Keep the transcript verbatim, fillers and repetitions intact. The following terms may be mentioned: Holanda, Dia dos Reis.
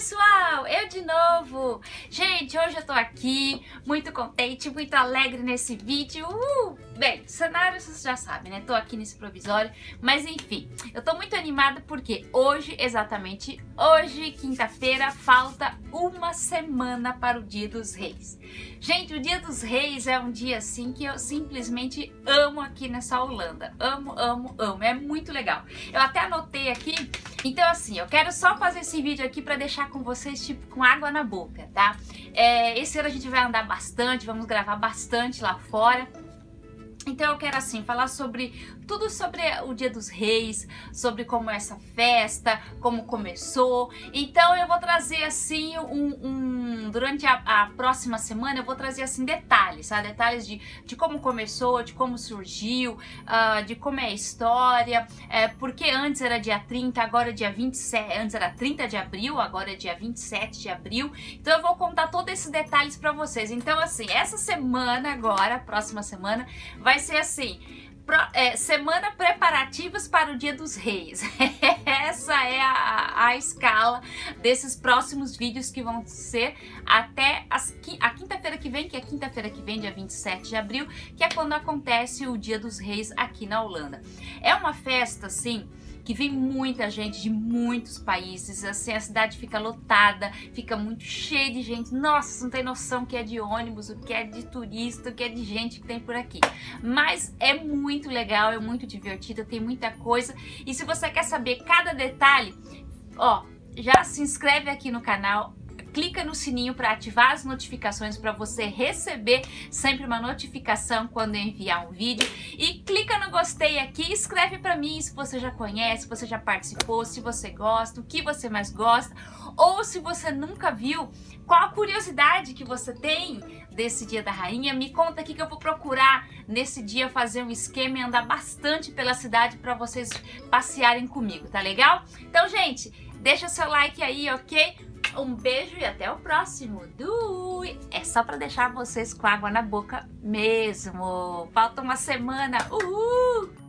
pessoal, eu de novo. Gente, hoje eu tô aqui muito contente, muito alegre nesse vídeo. uh, Bem, cenário vocês já sabem, né? Tô aqui nesse provisório, mas enfim, eu tô muito animada porque hoje, exatamente hoje, quinta-feira, falta uma semana para o Dia dos Reis. Gente, o Dia dos Reis é um dia assim que eu simplesmente amo aqui nessa Holanda. Amo, amo, amo, é muito legal. Eu até anotei aqui. Então assim, eu quero só fazer esse vídeo aqui pra deixar com vocês, tipo, com água na boca, tá? É, esse ano a gente vai andar bastante, vamos gravar bastante lá fora. Então eu quero assim, falar sobre tudo sobre o Dia dos Reis, sobre como é essa festa, como começou. Então eu vou trazer assim, um, um durante a, a próxima semana eu vou trazer assim detalhes, tá? Detalhes de, de como começou, de como surgiu, uh, de como é a história, é, porque antes era dia trinta, agora é dia vinte e sete, antes era trinta de abril, agora é dia vinte e sete de abril. Então eu vou contar todos esses detalhes pra vocês. Então assim, essa semana agora, próxima semana, vai Vai ser assim, pro, é, semana preparativas para o Dia dos Reis. Essa é a, a escala desses próximos vídeos que vão ser até as, a quinta-feira que vem, que é quinta-feira que vem, dia vinte e sete de abril, que é quando acontece o Dia dos Reis aqui na Holanda. É uma festa, assim, que vem muita gente de muitos países, assim, a cidade fica lotada, fica muito cheia de gente. Nossa, não tem noção o que é de ônibus, o que é de turista, o que é de gente que tem por aqui. Mas é muito legal, é muito divertido, tem muita coisa. E se você quer saber cada detalhe, ó, já se inscreve aqui no canal, clica no sininho para ativar as notificações para você receber sempre uma notificação quando eu enviar um vídeo. E clica no gostei aqui, escreve para mim se você já conhece, se você já participou, se você gosta, o que você mais gosta, ou se você nunca viu, qual a curiosidade que você tem desse Dia da Rainha. Me conta aqui que eu vou procurar nesse dia fazer um esquema e andar bastante pela cidade para vocês passearem comigo, tá legal? Então, gente, deixa seu like aí, ok? Um beijo e até o próximo. Dui! É só pra deixar vocês com água na boca mesmo. Falta uma semana. Uhul!